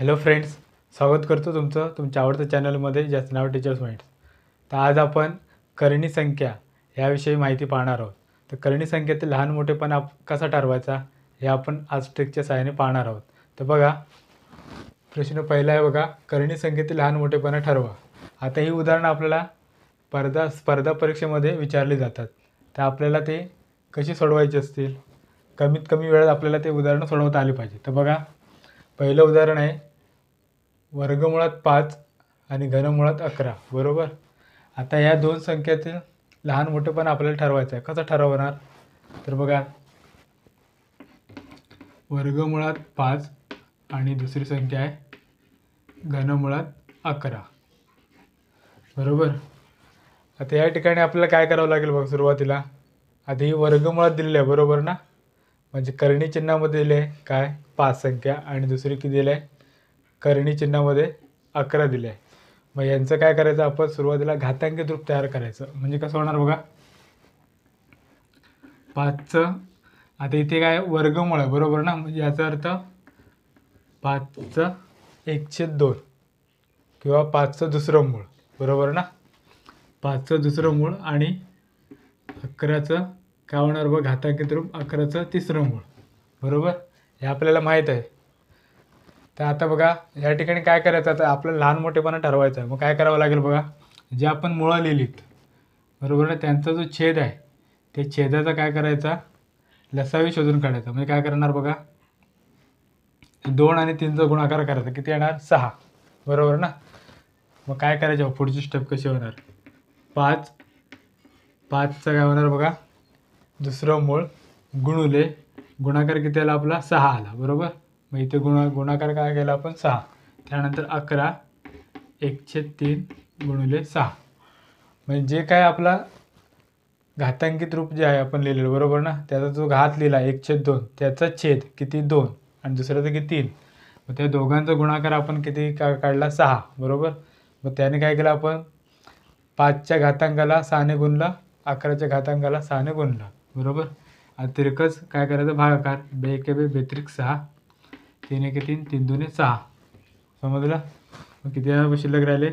Hello friends, स्वागत करतो तुमच्या आवडत्या चॅनलमध्ये ज्याचं नाव टीचर्स माइंड्स। तर आज आपण करणी संख्या याविषयी माहिती पाहणार आहोत। तर करणी संख्येतील लहान मोठेपण कसा ठरवायचा हे आपण आज ट्रिकच्या सहाय्याने पाहणार आहोत। तर बघा, प्रश्न पहिला आहे, बघा, करणी संख्येतील लहान मोठेपण ठरवा। आता ही उदाहरण आपल्याला स्पर्धा परीक्षेमध्ये विचारली जातात। तर आपल्याला ते कशी सोडवायची असतील, कमीत कमी वेळेत आपल्याला ते उदाहरण सोडवता आले पाहिजे। तर बघा, पहिलं उदाहरण आहे वर्गमुळात 5 आणि घनमुळात 11, बरोबर। आता या दोन संख्येतील लहान मोठेपण आपल्याला ठरवायचं आहे। कसं ठरवणार? तर बघा, वर्गमुळात 5 आणि दुसरी संख्या आहे घनमुळात 11, बरोबर। आता या ठिकाणी आपल्याला काय करावं लागेल? बघा, सुरुवातीला आधी वर्गमुळात दिलेलं आहे, बरोबर ना, म्हणजे करणी चिन्हामध्ये दिले आहे काय 5 संख्या आणि दुसरी किती दिले आहे करणी चिन्हामध्ये 11 दिले आहे। मग यांचं काय करायचं? आपण सुरुवातीला घातांकी रूप तयार करायचं। म्हणजे कसं होणार बघा, 5चं आता इथे काय वर्गमूळ आहे, बरोबर ना, म्हणजे याचा अर्थ 5चं 1/2 किंवा 5चं दुसरं मूळ, बरोबर ना, 5चं दुसरं मूळ आणि 11चं काय होणार बघा, घातांकी रूप 11चं तिसरं मूळ, बरोबर, हे आपल्याला माहीत आहे। तर आता बघा, या ठिकाणी काय करायचं? आता आपल्याला लहान मोठेपणा ठरवायचा आहे। मग काय करावं लागेल बघा, जे आपण मुळं लिहिलीत, बरोबर ना, त्यांचा जो छेद आहे ते छेदाचा काय करायचा लसावी शोधून काढायचा। म्हणजे काय करणार बघा, 2 आणि 3चा गुणाकार करायचा, किती येणार 6, बरोबर ना। मग काय करायचं? पुढची स्टेप कशी होणार, 5चं काय होणार बघा दुसरं मूळ गुणुले गुणाकार किती आला आपला 6 आला, बरोबर। मग इथे गुणाकार काय केला आपण 6, त्यानंतर 11 1/3 गुणिले 6, म्हणजे जे काय आपला घातांकित रूप जे आहे आपण लिहिलेलं, बरोबर ना, त्याचा जो घात लिहिला 1/2 त्याचा छेद किती 2 आणि दुसऱ्याचं किती 3, मग त्या दोघांचा गुणाकार आपण किती काढला 6, बरोबर। मग त्याने काय केलं आपण 5च्या घातांकाला 6ने गुणला, 11च्या घातांकाला 6ने गुणला, बरोबर। अतिरिक्तच काय करायचं भागाकार, 2 × 2 = 6, 3 × 3 3×2 = 6, समजलं। मग किती वेळा शिल्लक राहिले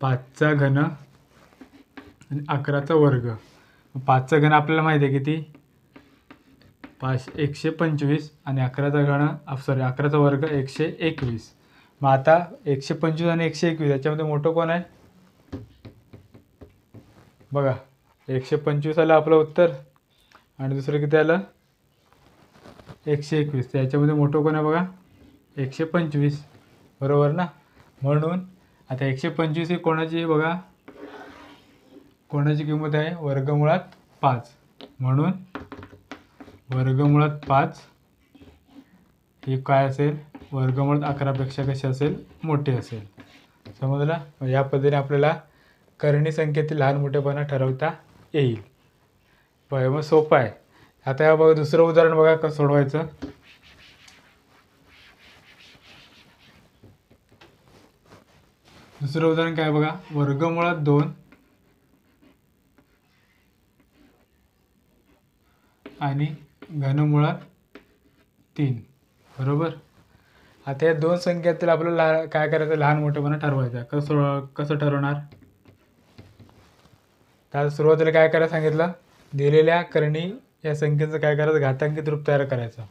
5चा घन आणि 11चा वर्ग। 5चा घन आपल्याला माहिती आहे किती 125 आणि 11चा वर्ग 121। मग आता 125 आणि 121 याच्यामध्ये मोठं कोण आहे बघा, 125 आलं आपलं उत्तर आणि दुसरं किती आलं 121, त्याच्यामध्ये मोठं कोण आहे बघा 125, बरोबर ना। म्हणून आता 125 ही कोणाची आहे बघा, कोणाची किंमत आहे वर्गमुळात 5, म्हणून वर्गमुळात 5 ही काय असेल वर्गमुळात 11पेक्षा कशी असेल मोठी असेल, समजला। या पद्धतीने आपल्याला करणी संख्येतील लहान मोठेपणा ठरवता येईल, पण मग सोपं आहे। आता या बघा दुसरं उदाहरण बघा कसं सोडवायचं। दुसरं उदाहरण काय बघा, वर्गमुळात 2 आणि घनमुळात 3, बरोबर। आता या दोन संख्येतील आपल्याला काय करायचं लहान मोठेपणा ठरवायचा। कसं ठरवणार? तर सुरुवातीला काय करायला सांगितलं, दिलेल्या करणी या संख्येचं काय करायचं घातांकित रूप तयार करायचं।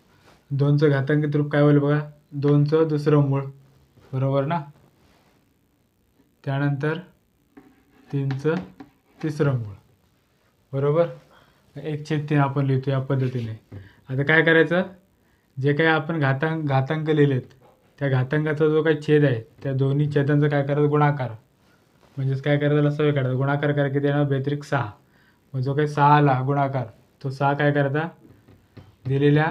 2चं घातांकित रूप काय होईल बघा 2चं दुसरं मूळ, बरोबर ना, त्यानंतर 3चं तिसरं मूळ, बरोबर, 1/3 आपण लिहितो या पद्धतीने। आता काय करायचं, जे काय आपण घातांक लिहिलेत त्या घातांकाचा जो काही छेद आहे त्या दोन्ही छेदांचा काय करायचं गुणाकार, म्हणजेच काय करायचं लसावी काढायचा। गुणाकार करा किती येणार 2 × 6, मग जो काही 6 आला गुणाकार तो 6 काय करायचा दिलेल्या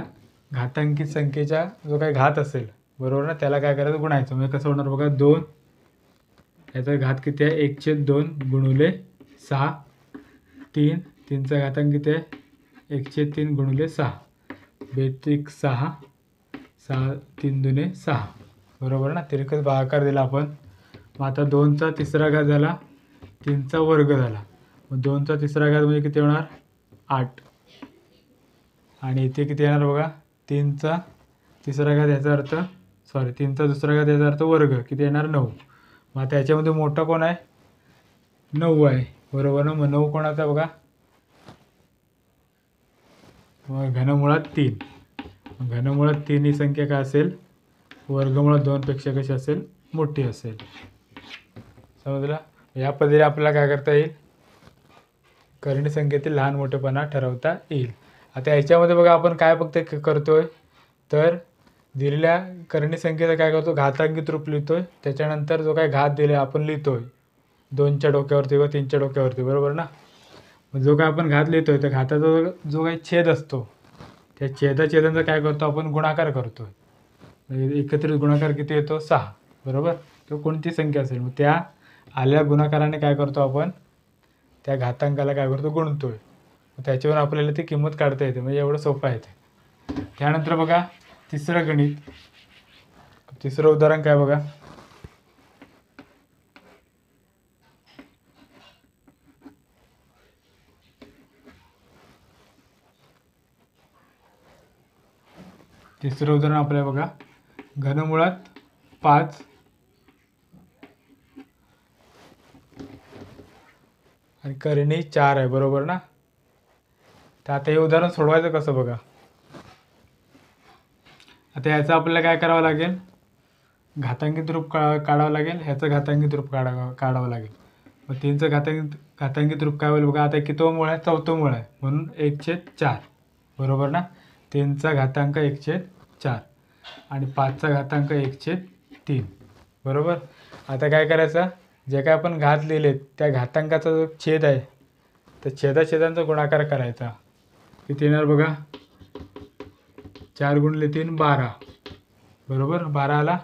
घातांकित संख्येचा जो काही घात असेल, बरोबर ना, त्याला काय करायचं गुणायचं। म्हणजे कसं होणार बघा 2 याचा घात किती आहे 1/2 गुणुले 6, 3चा घातांक किती आहे 1/3 गुणुले 6, 2 × 6 3×2 = 6, बरोबर ना, तिरकस भागाकार दिला आपण। मग आता 2चा तिसरा घात झाला, 3चा वर्ग झाला, मग 2चा तिसरा घात म्हणजे किती होणार 8 आणि इथे किती येणार बघा 3चा तिसरा घात, याचा अर्थ सॉरी 3 चा दुसरा घात याचा अर्थ वर्ग किती येणार 9. मग त्याच्यामध्ये मोठा कोण आहे 9 आहे बरोबर ना. मग 9 कोणाचा बघा मग घनमुळात 3. घनमुळात 3 ही संख्या काय असेल वर्गमुळात 2 पेक्षा कशी असेल मोठी असेल. समजला. या पद्धतीने आपल्याला काय करता येईल करणी संख्येतील लहान मोठेपणा ठरवता येईल. आता याच्यामध्ये बघा आपण काय फक्त करतोय तर दिलेल्या करणी संख्येचा काय करतो घातांकित रूप लिहितोय. त्याच्यानंतर जो काय घात दिले आपण लिहितोय 2च्या डोक्यावरती व 3च्या डोक्यावरती बरोबर ना. जो काय आपण घात लिहितोय तर घाताचा जो काही छेद असतो त्या छेदाछेदांचा काय करतो आपण गुणाकार करतोय. म्हणजे एकत्रित गुणाकार किती येतो 6 बरोबर. तो कोणती संख्या असेल मग त्या आल्या गुणाकाराने काय करतो आपण त्या घातांकाला काय करतो गुणतोय. त्याच्यावर आपल्याला ती किंमत काढता येते. म्हणजे एवढं सोपं आहे ते. त्यानंतर बघा तिसरं गणित तिसरं उदाहरण काय बघा तिसरं उदाहरण आपल्याला बघा घनमुळात 5 आणि करणी 4 आहे बरोबर ना. तर आता हे उदाहरण सोडवायचं कसं बघा. आता याचा आपल्याला काय करावं लागेल घातांकित रूप काढावं लागेल. ह्याचं घातांकित रूप काढावं लागेल. मग 3चं घातांकित रूप काय होईल बघा. आता कितवं मूळ आहे 4थं मूळ आहे म्हणून 1/4 बरोबर ना. 3चा घातांक 1/4 आणि 5चा घातांक 1/3 बरोबर. आता काय करायचं जे काय आपण घात लिहिलेत त्या घातांकाचा जो छेद आहे तर छेदाछेदांचा गुणाकार करायचा. किती येणार बघा 4 × 3 12 बरोबर. 12 आला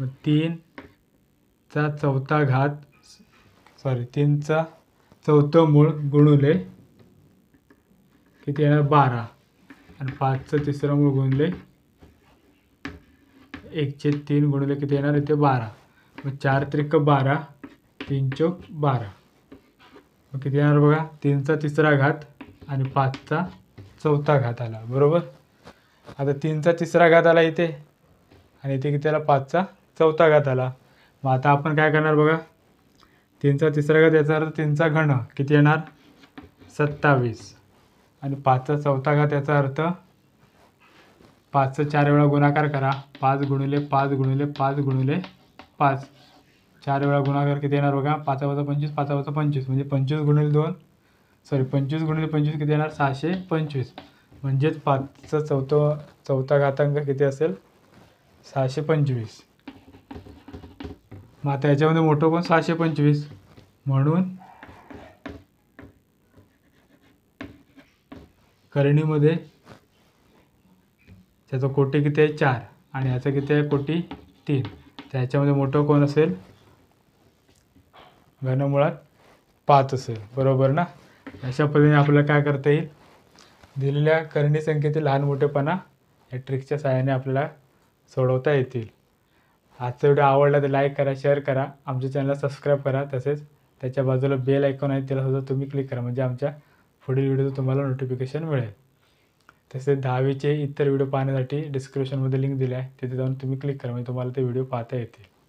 मग 3चा 4थं मूळ गुणुले किती येणार 12 आणि 5चं 3रं मूळ गुणले 1/3 गुणुले किती येणार इथे 12. मग 4 त्रिक 12 3 चौक 12 मग किती येणार बघा 3चा 3रा घात आणि 5चा 4था घात आला बरोबर. आता 3चा 3रा घात आला इथे आणि इथे किती आला 5चा 4था घात आला. मग आता आपण काय करणार बघा 3चा 3रा घात याचा अर्थ 3चा घन किती येणार 27 आणि 5चा 4था घात याचा अर्थ 5चं 4 वेळा गुणाकार करा 5 × 5 × 5 × 5 4 वेळा गुणाकार किती येणार बघा 5 × 25 म्हणजे 25 × 25 किती येणार 625 म्हणजेच 5चा 4था घातांक किती असेल 625. मग आता याच्यामध्ये मोठं कोण 625 म्हणून करणीमध्ये त्याचा कोटी किती आहे 4 आणि ह्याचा किती आहे कोटी 3. त्याच्यामध्ये मोठं कोण असेल घनमुळात 5 असेल बरोबर ना. अशा पद्धतीने आपल्याला काय करता येईल दिलेल्या करणी संख्येतील लहान मोठेपणा या ट्रिकच्या सहाय्याने आपल्याला सोडवता येतील. आजचा व्हिडिओ आवडला तर लाईक करा शेअर करा आमच्या चॅनलला सबस्क्राईब करा तसेच त्याच्या बाजूला बेल आयकॉन आहे त्यालासुद्धा तुम्ही क्लिक करा म्हणजे आमच्या पुढील व्हिडिओचं तुम्हाला नोटिफिकेशन मिळेल. तसेच 10वीचे इतर व्हिडिओ पाहण्यासाठी डिस्क्रिप्शनमध्ये लिंक दिली आहे तिथे जाऊन तुम्ही क्लिक करा म्हणजे तुम्हाला ते व्हिडिओ पाहता येतील.